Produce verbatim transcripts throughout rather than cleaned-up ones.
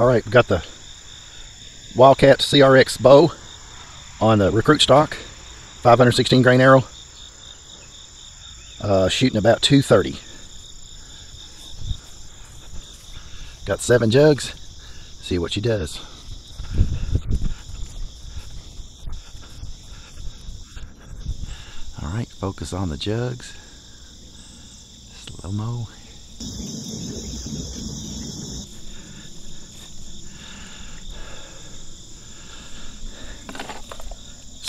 Alright, we've got the Wildcat C R X bow on the recruit stock, five hundred sixteen grain arrow, uh, shooting about two thirty. Got seven jugs, see what she does. Alright, focus on the jugs, slow-mo.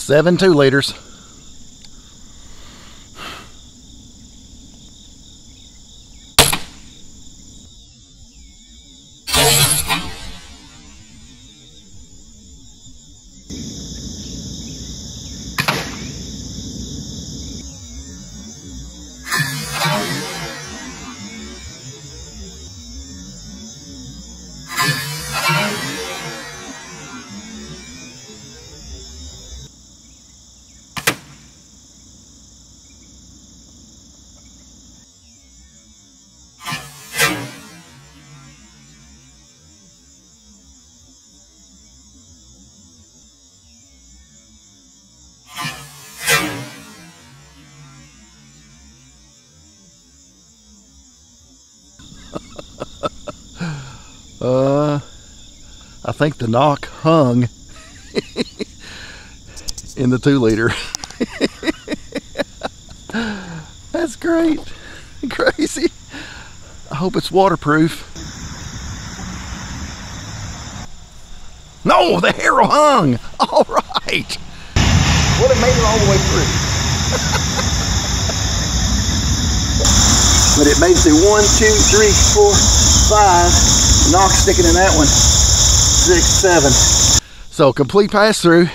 Seven two liters. Uh, I think the nock hung in the two liter. That's great. Crazy. I hope it's waterproof. No, the arrow hung. All right. Would have made it all the way through. But it made it through one, two, three, four, five. Knock sticking in that one. Six, seven. So complete pass through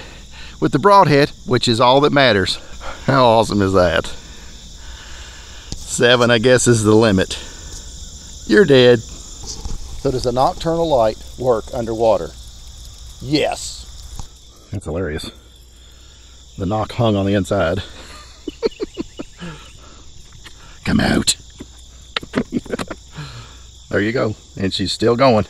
with the broadhead, which is all that matters. How awesome is that? Seven, I guess, is the limit. You're dead. So does the nocturnal light work underwater? Yes. That's hilarious. The knock hung on the inside. Come out. There you go. And she's still going.